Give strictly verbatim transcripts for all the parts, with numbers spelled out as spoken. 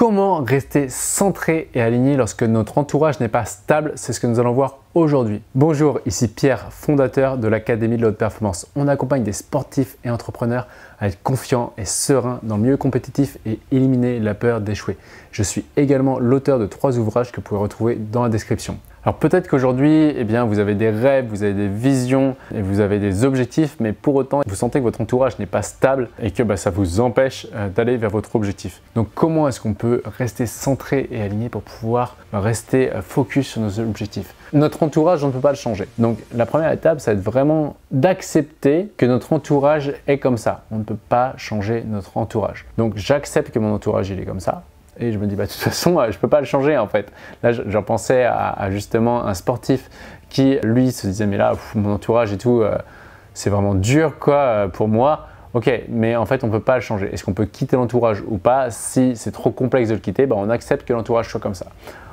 Comment rester centré et aligné lorsque notre entourage n'est pas stable? C'est ce que nous allons voir aujourd'hui. Bonjour, ici Pierre, fondateur de l'Académie de la Haute Performance. On accompagne des sportifs et entrepreneurs à être confiants et sereins dans le milieu compétitif et éliminer la peur d'échouer. Je suis également l'auteur de trois ouvrages que vous pouvez retrouver dans la description. Alors peut-être qu'aujourd'hui, eh bien, vous avez des rêves, vous avez des visions et vous avez des objectifs, mais pour autant, vous sentez que votre entourage n'est pas stable et que bah, ça vous empêche euh, d'aller vers votre objectif. Donc comment est-ce qu'on peut rester centré et aligné pour pouvoir bah, rester focus sur nos objectifs? Notre entourage, on ne peut pas le changer. Donc la première étape, ça va être vraiment d'accepter que notre entourage est comme ça. On ne peut pas changer notre entourage. Donc j'accepte que mon entourage, il est comme ça. Et je me dis, bah, de toute façon, je ne peux pas le changer en fait. Là, j'en pensais à, à justement un sportif qui, lui, se disait, mais là, pff, mon entourage et tout, euh, c'est vraiment dur quoi pour moi. Ok, mais en fait, on ne peut pas le changer. Est-ce qu'on peut quitter l'entourage ou pas? Si c'est trop complexe de le quitter, bah, on accepte que l'entourage soit comme ça.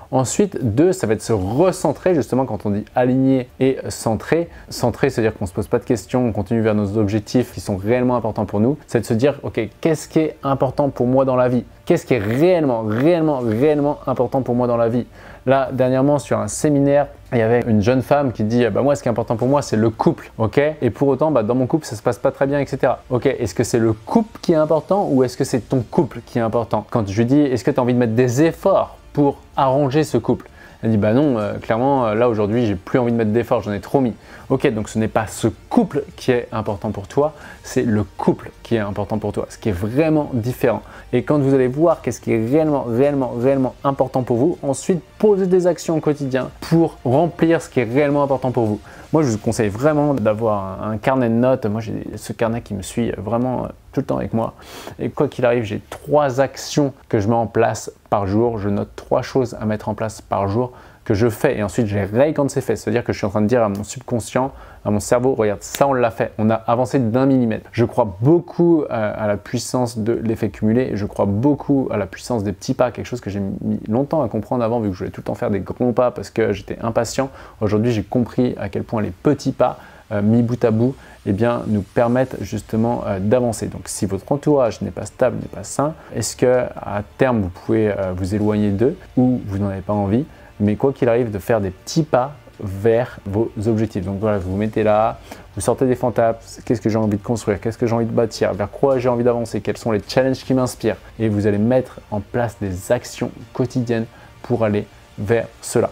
Ensuite, deux, ça va être se recentrer, justement quand on dit aligné et centré. Centré, c'est-à-dire qu'on ne se pose pas de questions, on continue vers nos objectifs qui sont réellement importants pour nous. C'est de se dire, ok, qu'est-ce qui est important pour moi dans la vie? Qu'est-ce qui est réellement, réellement, réellement important pour moi dans la vie? Là, dernièrement, sur un séminaire, il y avait une jeune femme qui dit, bah moi, ce qui est important pour moi, c'est le couple, ok? Et pour autant, bah, dans mon couple, ça se passe pas très bien, et cetera. Ok, est-ce que c'est le couple qui est important ou est-ce que c'est ton couple qui est important? Quand je lui dis, est-ce que tu as envie de mettre des efforts pour arranger ce couple? Elle dit, bah non, euh, clairement, euh, là aujourd'hui, j'ai plus envie de mettre d'efforts, j'en ai trop mis. Ok, donc ce n'est pas ce couple qui est important pour toi, c'est le couple qui est important pour toi, ce qui est vraiment différent. Et quand vous allez voir qu'est-ce qui est réellement, réellement, réellement important pour vous, ensuite, posez des actions au quotidien pour remplir ce qui est réellement important pour vous. Moi, je vous conseille vraiment d'avoir un, un carnet de notes. Moi, j'ai ce carnet qui me suit vraiment euh, tout le temps avec moi. Et quoi qu'il arrive, j'ai trois actions que je mets en place par jour. Je note trois choses à mettre en place par jour que je fais et ensuite je raye quand c'est fait. C'est-à-dire que je suis en train de dire à mon subconscient, à mon cerveau, regarde, ça on l'a fait, on a avancé d'un millimètre. Je crois beaucoup à la puissance de l'effet cumulé, je crois beaucoup à la puissance des petits pas, quelque chose que j'ai mis longtemps à comprendre avant vu que je voulais tout le temps faire des grands pas parce que j'étais impatient. Aujourd'hui, j'ai compris à quel point les petits pas Euh, mis bout à bout, eh bien, nous permettent justement euh, d'avancer. Donc si votre entourage n'est pas stable, n'est pas sain, est-ce qu'à terme vous pouvez euh, vous éloigner d'eux ou vous n'en avez pas envie? Mais quoi qu'il arrive, de faire des petits pas vers vos objectifs. Donc voilà, vous vous mettez là, vous sortez des fantasmes, qu'est-ce que j'ai envie de construire, qu'est-ce que j'ai envie de bâtir, vers quoi j'ai envie d'avancer, quels sont les challenges qui m'inspirent, et vous allez mettre en place des actions quotidiennes pour aller vers cela.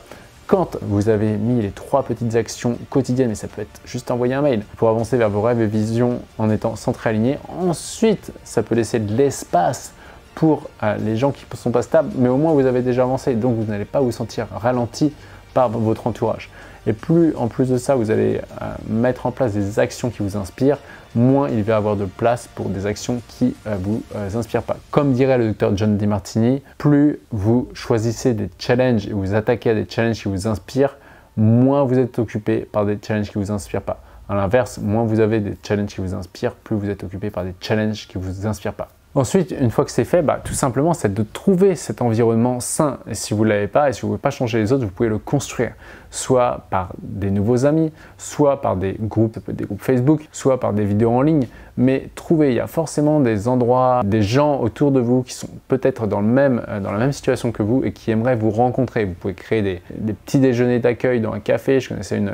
Quand vous avez mis les trois petites actions quotidiennes, et ça peut être juste envoyer un mail pour avancer vers vos rêves et visions en étant centré aligné, ensuite ça peut laisser de l'espace pour euh, les gens qui ne sont pas stables, mais au moins vous avez déjà avancé, donc vous n'allez pas vous sentir ralenti par votre entourage. Et plus en plus de ça, vous allez euh, mettre en place des actions qui vous inspirent, moins il va y avoir de place pour des actions qui ne euh, vous euh, inspirent pas. Comme dirait le docteur John DiMartini, plus vous choisissez des challenges et vous attaquez à des challenges qui vous inspirent, moins vous êtes occupé par des challenges qui ne vous inspirent pas. À l'inverse, moins vous avez des challenges qui vous inspirent, plus vous êtes occupé par des challenges qui ne vous inspirent pas. Ensuite, une fois que c'est fait, bah, tout simplement, c'est de trouver cet environnement sain. Et si vous ne l'avez pas, et si vous ne pouvez pas changer les autres, vous pouvez le construire. Soit par des nouveaux amis, soit par des groupes, des groupes Facebook, soit par des vidéos en ligne. Mais trouvez, il y a forcément des endroits, des gens autour de vous qui sont peut-être dans le même, dans la même situation que vous et qui aimeraient vous rencontrer. Vous pouvez créer des, des petits déjeuners d'accueil dans un café. Je connaissais une...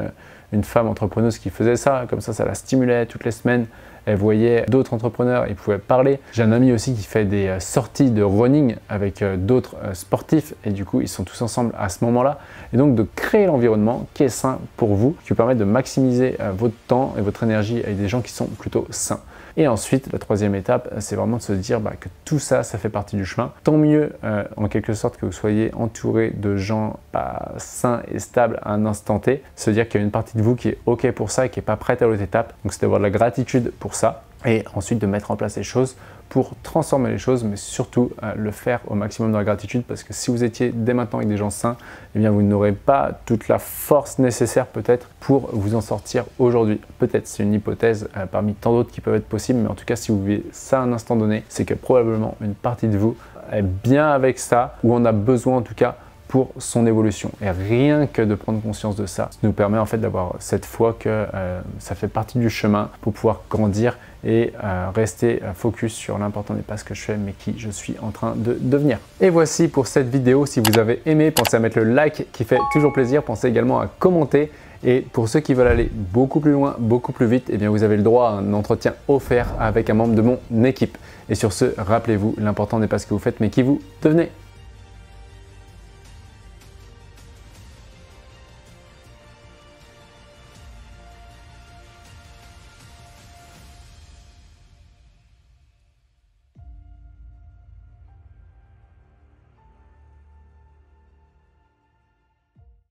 une femme entrepreneuse qui faisait ça, comme ça, ça la stimulait toutes les semaines. Elle voyait d'autres entrepreneurs, ils pouvaient parler. J'ai un ami aussi qui fait des sorties de running avec d'autres sportifs et du coup, ils sont tous ensemble à ce moment-là. Et donc, de créer l'environnement qui est sain pour vous, qui vous permet de maximiser votre temps et votre énergie avec des gens qui sont plutôt sains. Et ensuite, la troisième étape, c'est vraiment de se dire bah, que tout ça, ça fait partie du chemin. Tant mieux, euh, en quelque sorte, que vous soyez entouré de gens bah, sains et stables à un instant T. Se dire qu'il y a une partie de vous qui est OK pour ça et qui n'est pas prête à l'autre étape. Donc, c'est d'avoir de la gratitude pour ça. Et ensuite, de mettre en place les choses pour transformer les choses, mais surtout euh, le faire au maximum de la gratitude, parce que si vous étiez dès maintenant avec des gens sains, eh bien vous n'aurez pas toute la force nécessaire peut-être pour vous en sortir aujourd'hui. Peut-être, c'est une hypothèse euh, parmi tant d'autres qui peuvent être possibles, mais en tout cas, si vous vivez ça à un instant donné, c'est que probablement une partie de vous est bien avec ça, ou en a besoin en tout cas, pour son évolution. Et rien que de prendre conscience de ça, ça nous permet en fait d'avoir cette foi que euh, ça fait partie du chemin pour pouvoir grandir et euh, rester focus sur l'important n'est pas ce que je fais, mais qui je suis en train de devenir. Et voici pour cette vidéo. Si vous avez aimé, pensez à mettre le like qui fait toujours plaisir. Pensez également à commenter. Et pour ceux qui veulent aller beaucoup plus loin, beaucoup plus vite, eh bien vous avez le droit à un entretien offert avec un membre de mon équipe. Et sur ce, rappelez-vous, l'important n'est pas ce que vous faites, mais qui vous devenez.